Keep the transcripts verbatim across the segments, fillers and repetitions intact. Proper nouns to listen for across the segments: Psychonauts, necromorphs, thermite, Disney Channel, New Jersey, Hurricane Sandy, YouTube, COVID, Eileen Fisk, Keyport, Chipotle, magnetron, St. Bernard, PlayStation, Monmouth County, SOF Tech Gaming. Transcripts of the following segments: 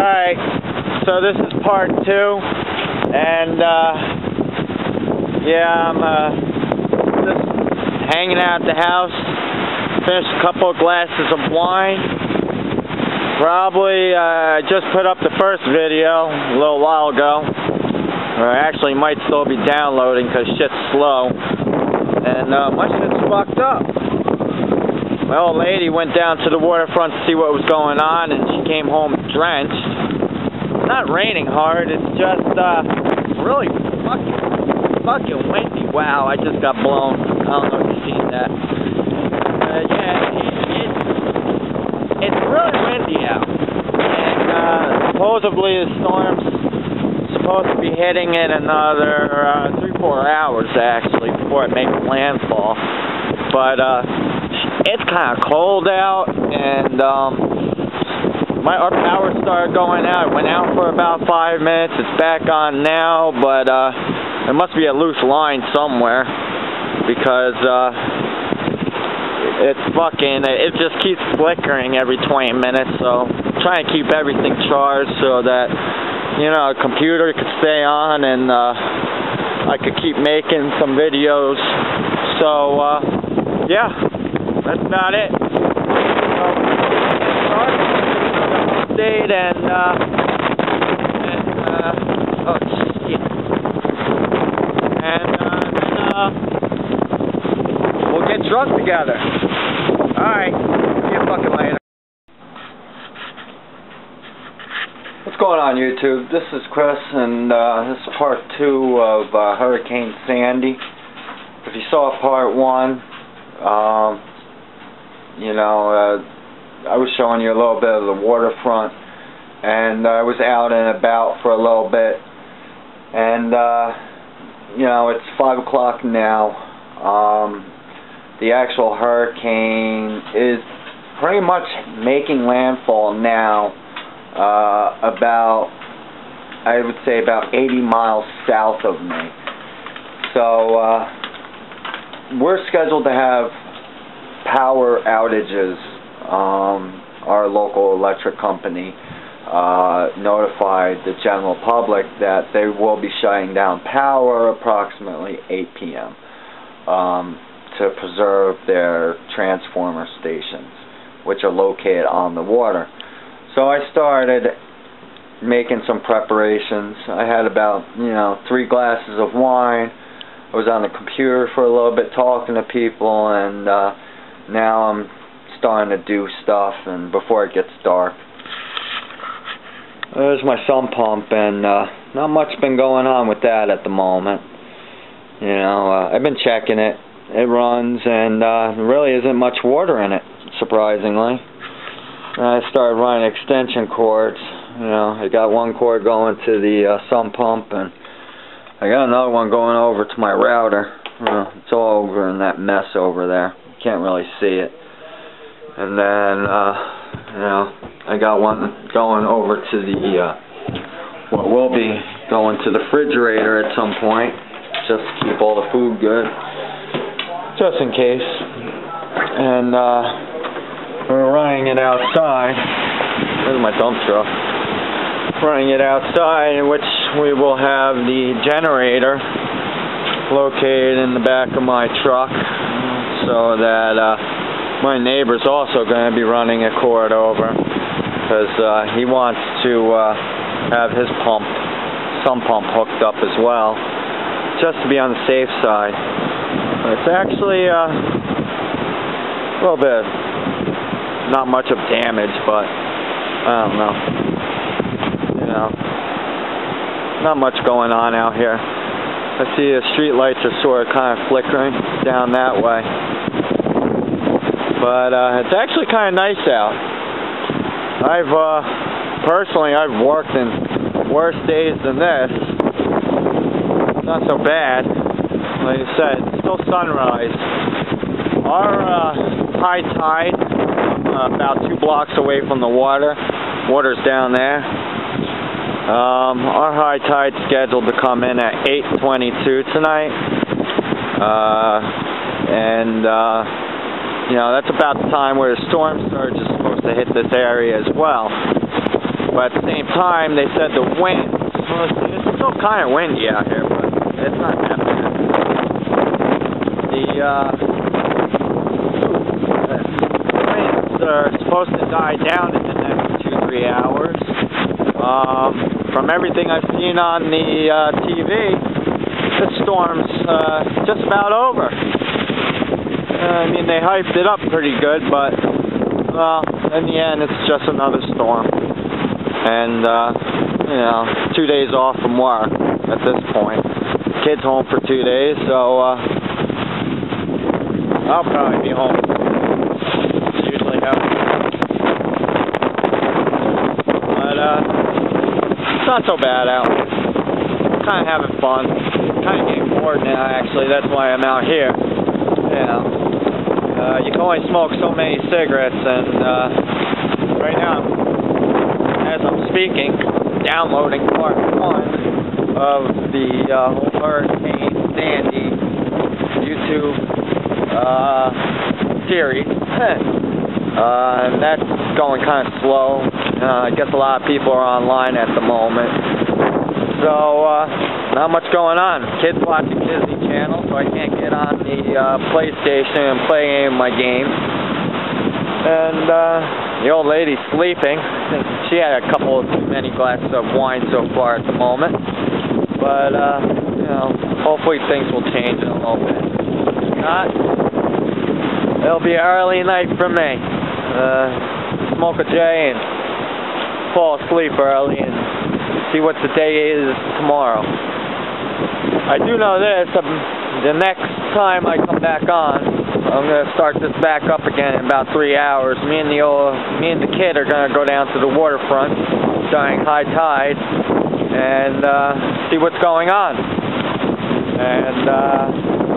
Alright, so this is part two, and uh, yeah, I'm uh, just hanging out at the house, finished a couple of glasses of wine, probably uh, just put up the first video a little while ago, or actually might still be downloading because shit's slow, and uh, my shit's fucked up. My old lady went down to the waterfront to see what was going on, and she came home drenched. It's not raining hard, it's just uh, really fucking, fucking windy. Wow, I just got blown. I don't know if you've seen that. Uh, yeah, it, it, it's really windy out. And uh, supposedly the storm's supposed to be hitting in another uh, three, four hours, actually, before it makes landfall. But, uh... it's kind of cold out, and um, my our power started going out. It went out for about five minutes. It's back on now, but uh, there must be a loose line somewhere because uh, it's fucking. It just keeps flickering every twenty minutes. So I'm trying to keep everything charged so that you know a computer could stay on, and uh, I could keep making some videos. So uh, yeah. That's not it. So, update and, uh, and, uh, oh, shit. And, uh, and, uh, we'll get drunk together. Alright, see you fucking later. What's going on, YouTube? This is Chris, and, uh, this is part two of, uh, Hurricane Sandy. If you saw part one, um, you know, uh, I was showing you a little bit of the waterfront, and I was out and about for a little bit, and, uh, you know, it's five o'clock now. Um, the actual hurricane is pretty much making landfall now, uh, about, I would say about eighty miles south of me. So, uh, we're scheduled to have power outages. Um, our local electric company uh, notified the general public that they will be shutting down power approximately eight P M Um, to preserve their transformer stations, which are located on the water. So I started making some preparations. I had about, you know, three glasses of wine. I was on the computer for a little bit talking to people, and uh, now I'm starting to do stuff, and before it gets dark. There's my sump pump, and uh, not much been going on with that at the moment. You know, uh, I've been checking it. It runs, and uh, there really isn't much water in it, surprisingly. And I started running extension cords. You know, I got one cord going to the uh, sump pump, and I got another one going over to my router. You know, it's all over in that mess over there. Can't really see it. And then, uh, you know, I got one going over to the, uh, what will be going to the refrigerator at some point, just to keep all the food good, just in case. And, uh, we're running it outside. There's my dump truck. Running it outside, in which we will have the generator located in the back of my truck. So that uh, my neighbor's also going to be running a cord over, because uh, he wants to uh, have his pump, sump pump hooked up as well, just to be on the safe side. It's actually uh, a little bit, not much of damage, but I don't know, you know, not much going on out here. I see the street lights are sort of kind of flickering down that way. But uh, it's actually kind of nice out. I've, uh, personally, I've worked in worse days than this. Not so bad. Like I said, it's still sunrise. Our uh, high tide, uh, about two blocks away from the water. Water's down there. Um, our high tide's scheduled to come in at eight twenty-two tonight. Uh, and, uh, you know, that's about the time where the storm surge is supposed to hit this area as well. But at the same time, they said the wind, well, it's, it's still kind of windy out here, but it's not that bad. The, uh, the winds are supposed to die down in the next two, three hours. Um, from everything I've seen on the uh, T V, the storm's uh, just about over. Uh, I mean, they hyped it up pretty good, but, well, in the end, it's just another storm. And, uh, you know, two days off from work at this point. Kid's home for two days, so, uh, I'll probably be home. It's usually happens. But, uh, it's not so bad out. Kind of having fun. Kind of getting bored now, actually. That's why I'm out here. You know, uh, you can only smoke so many cigarettes, and, uh, right now, as I'm speaking, downloading part one of the uh, Hurricane Sandy YouTube uh, series, uh, and that's going kind of slow. Uh, I guess a lot of people are online at the moment, so uh, not much going on. Kids watching Disney Channel, so I can't get on the uh, PlayStation and play any of my games, and uh, the old lady's sleeping. She had a couple of too many glasses of wine so far at the moment. But, uh, you know, hopefully things will change in a little bit. If not, it'll be an early night for me. Uh, smoke a J and fall asleep early and see what the day is tomorrow. I do know this, um, the next time I come back on, I'm going to start this back up again in about three hours. Me and the old, me and the kid are going to go down to the waterfront during high tide and uh, see what's going on. And uh,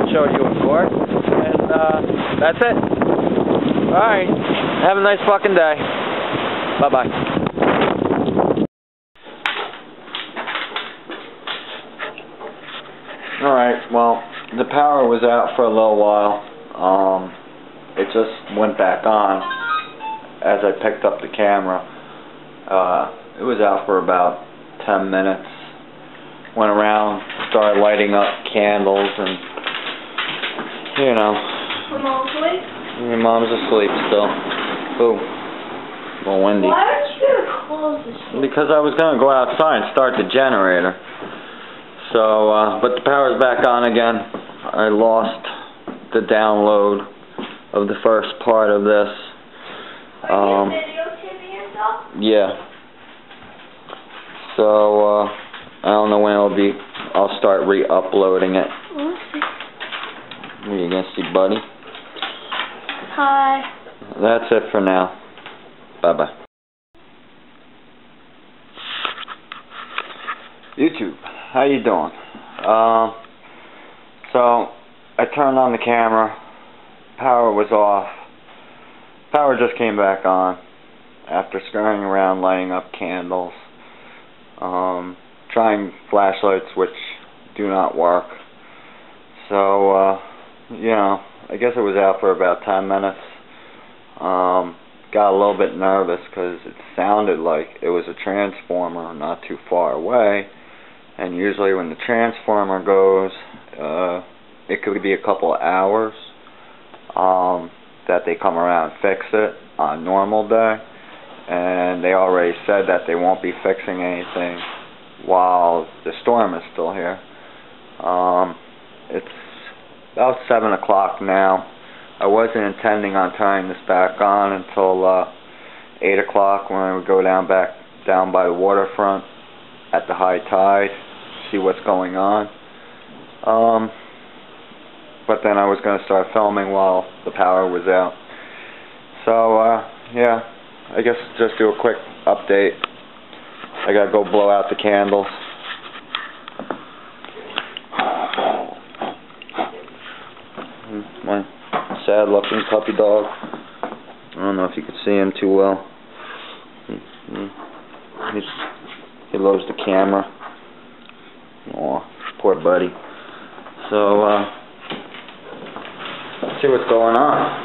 I'll show you, of course. And uh, that's it. All right. Have a nice fucking day. Bye-bye. All right. Well, the power was out for a little while. Um, it just went back on as I picked up the camera. Uh, it was out for about ten minutes. Went around, started lighting up candles, and you know. Your mom's asleep? Your mom's asleep still. Ooh, a little windy. Why aren't you gonna close this thing? Because I was gonna go outside and start the generator. So, uh, but the power's back on again. I lost the download of the first part of this. Um, yeah. So, uh, I don't know when it'll be. I'll start re-uploading it. What are you gonna see, buddy? Hi. That's it for now. Bye-bye. YouTube, how you doing? Um, uh, so, I turned on the camera, power was off, power just came back on after scurrying around lighting up candles, um, trying flashlights which do not work, so, uh, you know, I guess it was out for about ten minutes, um, got a little bit nervous because it sounded like it was a transformer not too far away, and usually when the transformer goes, uh, it could be a couple of hours um, that they come around and fix it on a normal day, and they already said that they won't be fixing anything while the storm is still here. Um, it's about seven o'clock now. I wasn't intending on turning this back on until uh, eight o'clock when I would go down back down by the waterfront at the high tide, see what's going on. Um, But then I was going to start filming while the power was out. So, uh, yeah, I guess just do a quick update. I gotta go blow out the candles. My sad looking puppy dog. I don't know if you can see him too well. He's, he loves the camera. Aw, poor buddy. So, uh, see what's going on.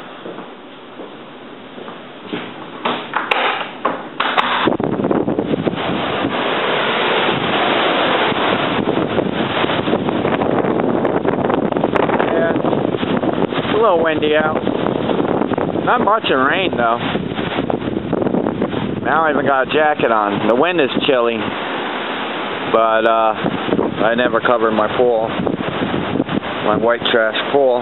a little windy out. Not much of rain though. Now I even got a jacket on. The wind is chilly, but uh, I never covered my pool, my white trash pool.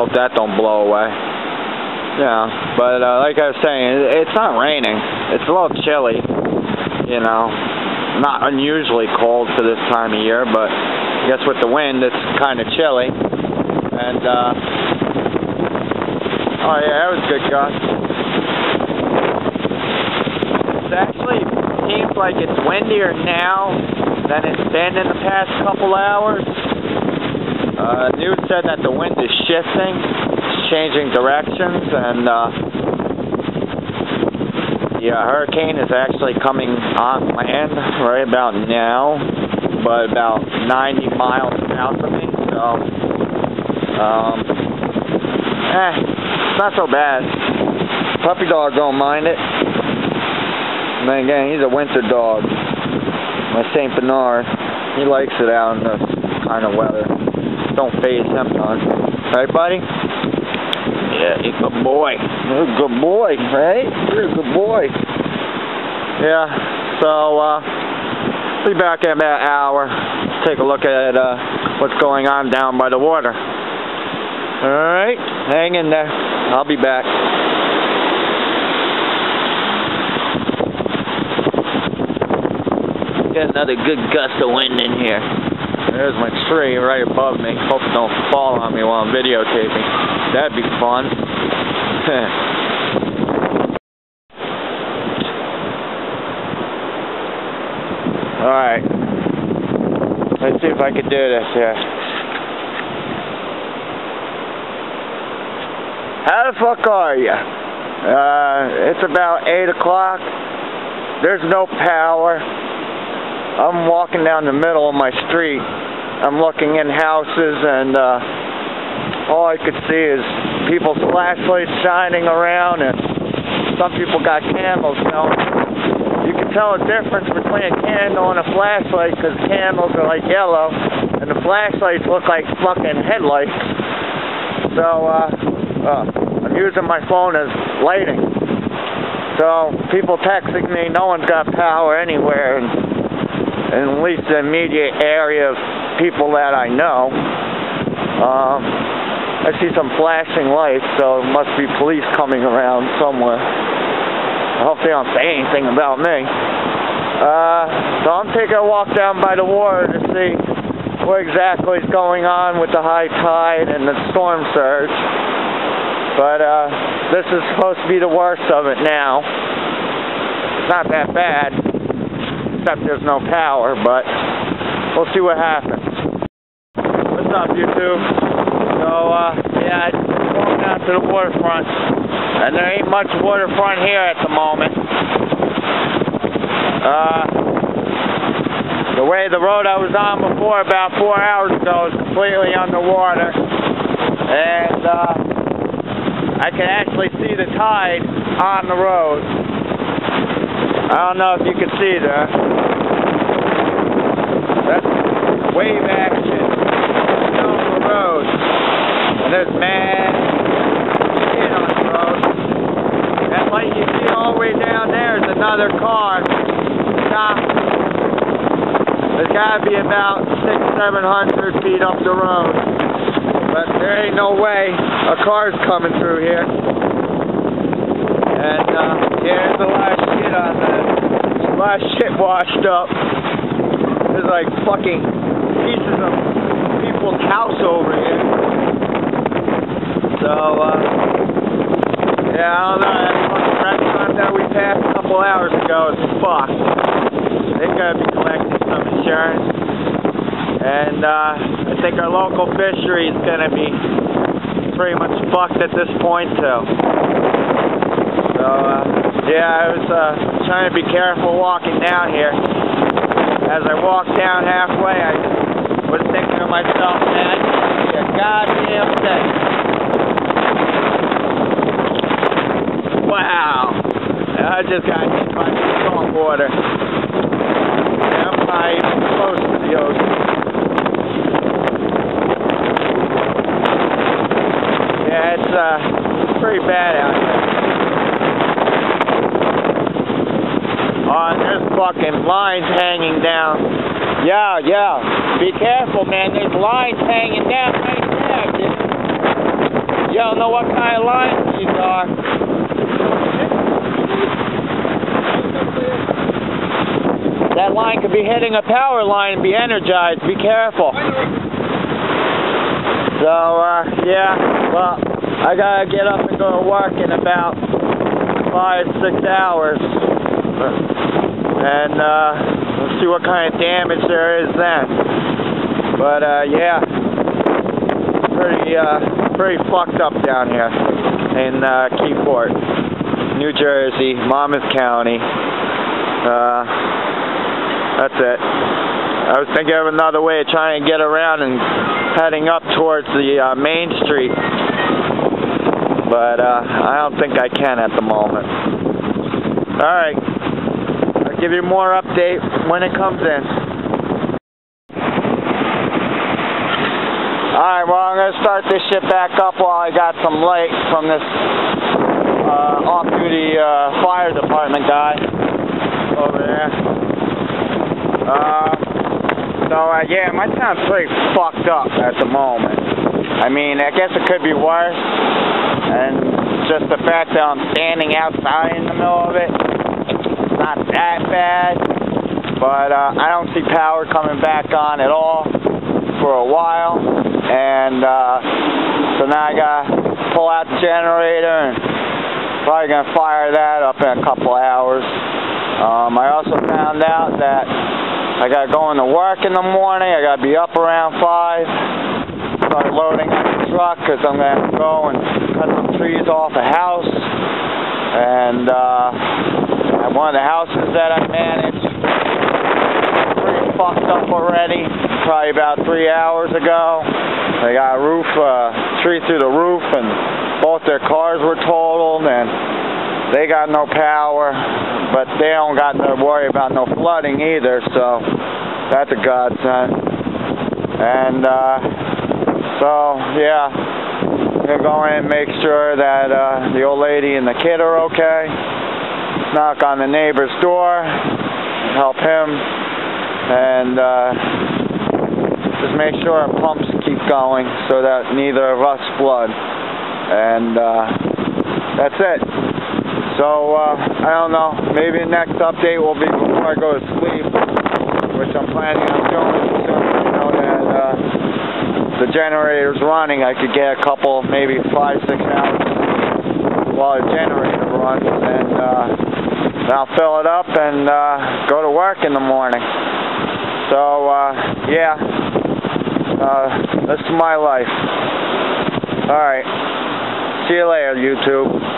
Hope that don't blow away. Yeah, but uh, like I was saying, it's not raining. It's a little chilly, you know. Not unusually cold for this time of year, but I guess with the wind, it's kind of chilly. And, uh, oh yeah, that was a good gust. It actually seems like it's windier now than it's been in the past couple hours. Uh, news said that the wind is shifting, it's changing directions, and uh, the uh, hurricane is actually coming on land right about now, but about ninety miles south of me, so, um, eh, it's not so bad. Puppy dog don't mind it. Man, again, he's a winter dog. My Saint Bernard, he likes it out in this kind of weather. Don't phase him none. Right, buddy? Yeah, he's a good boy. You're a good boy, right? You're a good boy. Yeah, so, uh, be back in about an hour. Let's take a look at uh, what's going on down by the water. Alright, hang in there. I'll be back. Got another good gust of wind in here. There's my tree right above me. Hope it don't fall on me while I'm videotaping. That'd be fun. Alright. Let's see if I can do this here. How the fuck are you? Uh, it's about eight o'clock. There's no power. I'm walking down the middle of my street. I'm looking in houses, and uh, all I could see is people's flashlights shining around, and some people got candles. Now, you can tell a difference between a candle and a flashlight, because candles are like yellow, and the flashlights look like fucking headlights. So, uh, uh, I'm using my phone as lighting. So, people texting me, no one's got power anywhere. And, at least the immediate area of people that I know. Um, I see some flashing lights, so it must be police coming around somewhere. I hope they don't say anything about me. Uh, so I'm taking a walk down by the water to see what exactly is going on with the high tide and the storm surge. But uh, this is supposed to be the worst of it now. It's not that bad. Except there's no power, but we'll see what happens. What's up, YouTube? So, uh, yeah, I just walked out to the waterfront, and there ain't much waterfront here at the moment. Uh, the way the road I was on before, about four hours ago, is completely underwater, and uh, I can actually see the tide on the road. I don't know if you can see that. That's wave action on the road. And there's mad shit on the road. That light you see all the way down there is another car. Stop. There's got to be about six, seven hundred feet up the road. But there ain't no way a car's coming through here. And uh, yeah, there's a lot of shit on there. There's a lot of shit washed up. There's like fucking pieces of people's house over here. So, uh, yeah, I don't know. That fucking restaurant that we passed a couple hours ago is fucked. They gotta be collecting some insurance. And, uh, I think our local fishery is gonna be pretty much fucked at this point, too. So, uh, yeah, I was uh, trying to be careful walking down here. As I walked down halfway, I was thinking to myself, man, I just want to be a goddamn thing. Wow. I just got hit by the storm water. And I'm not even close to the ocean. uh, pretty bad out here. Oh, and there's fucking lines hanging down. Yeah, yeah. Be careful, man. There's lines hanging down right there, dude. You don't know what kind of lines these are. That line could be hitting a power line and be energized. Be careful. So, uh, yeah, well, I gotta get up and go to work in about five, six hours. And, uh, let's see what kind of damage there is then. But, uh, yeah, pretty, uh, pretty fucked up down here in, uh, Keyport, New Jersey, Monmouth County. Uh, that's it. I was thinking of another way of trying to get around and heading up towards the uh, main street, but uh, I don't think I can at the moment. Alright, I'll give you more update when it comes in. Alright, well, I'm going to start this shit back up while I got some light from this uh, off-duty uh, fire department guy over there. Uh, So, uh, yeah, my town's pretty fucked up at the moment. I mean, I guess it could be worse. And just the fact that I'm standing outside in the middle of it, it's not that bad. But uh, I don't see power coming back on at all for a while. And uh, so now I gotta pull out the generator and probably gonna fire that up in a couple hours. Um, I also found out that I gotta go into work in the morning. I gotta be up around five. Start loading up the truck because I'm gonna have to go and cut some trees off a house. And uh, one of the houses that I managed, pretty fucked up already. Probably about three hours ago. They got a roof, uh, tree through the roof, and both their cars were totaled, and they got no power. But they don't got to worry about no flooding either, so that's a godsend. And, uh, so, yeah, I'm going to go in and make sure that uh, the old lady and the kid are okay. Knock on the neighbor's door, help him, and uh, just make sure our pumps keep going so that neither of us flood. And uh, that's it. So, uh, I don't know, maybe the next update will be before I go to sleep, which I'm planning on doing soon. You know that uh, the generator's running, I could get a couple, maybe five, six hours while the generator runs, and uh, then I'll fill it up and uh, go to work in the morning. So, uh, yeah, uh, that's my life. Alright, see you later, YouTube.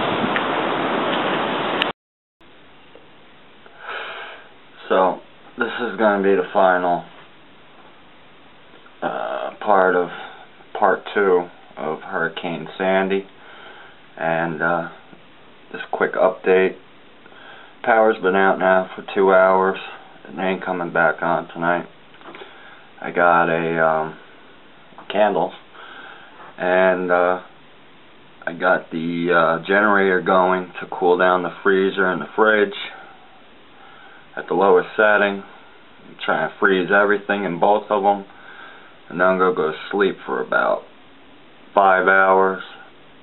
So, this is going to be the final uh, part of part two of Hurricane Sandy, and uh, just a quick update. Power's been out now for two hours. It ain't coming back on tonight. I got a um, candle, and uh, I got the uh, generator going to cool down the freezer and the fridge at the lowest setting. I'm trying to freeze everything in both of them, and then I'm going to go to sleep for about five hours,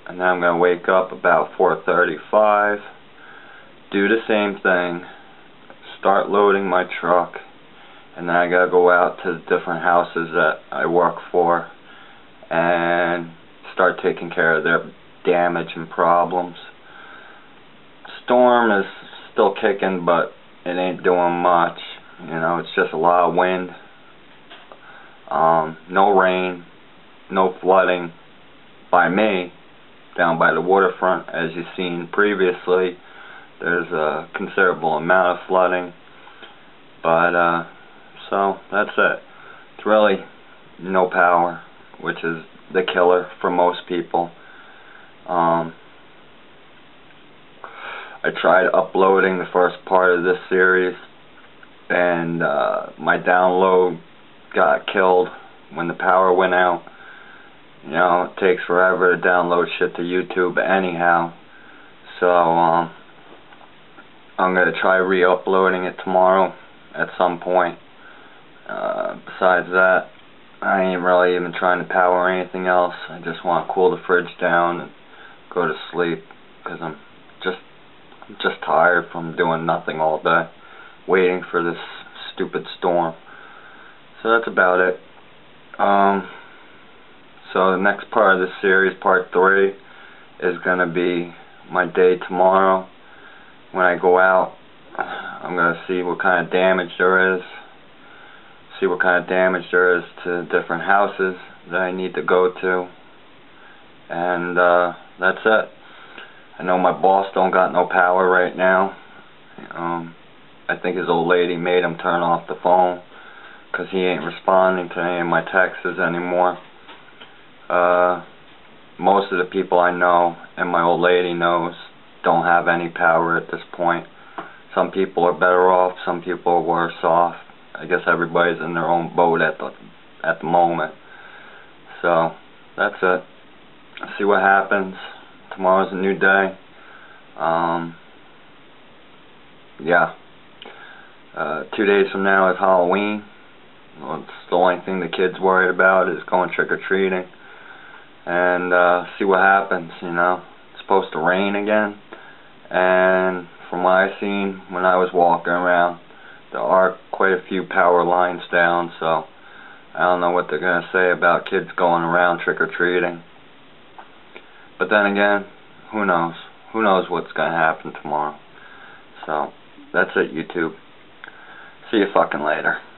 and then I'm going to wake up about four thirty-five, do the same thing, start loading my truck, and then I got to go out to the different houses that I work for and start taking care of their damage and problems. Storm is still kicking, but it ain't doing much, you know, it's just a lot of wind, um, no rain, no flooding by me, down by the waterfront. As you've seen previously, there's a considerable amount of flooding, but, uh, so, that's it. It's really no power, which is the killer for most people. um, I tried uploading the first part of this series, and uh, my download got killed when the power went out, You know, it takes forever to download shit to YouTube anyhow. So, um, I'm going to try re-uploading it tomorrow at some point. Uh, besides that, I ain't really even trying to power anything else. I just want to cool the fridge down and go to sleep, because I'm just, I'm just tired from doing nothing all day, waiting for this stupid storm. So that's about it. Um, so the next part of this series, part three, is going to be my day tomorrow. When I go out, I'm going to see what kind of damage there is, see what kind of damage there is to different houses that I need to go to, and uh, that's it. I know my boss don't got no power right now. Um, I think his old lady made him turn off the phone, because he ain't responding to any of my texts anymore. Uh, most of the people I know, and my old lady knows, don't have any power at this point. Some people are better off, some people are worse off. I guess everybody's in their own boat at the at the moment. So, that's it. See what happens. Tomorrow's a new day. Um, yeah. Uh, two days from now is Halloween. Well, it's the only thing the kids worried about is going trick-or-treating. And uh, see what happens, you know. It's supposed to rain again. And from what I seen when I was walking around, there are quite a few power lines down, so I don't know what they're going to say about kids going around trick-or-treating. But then again, who knows? Who knows what's going to happen tomorrow? So, that's it, YouTube. See you fucking later.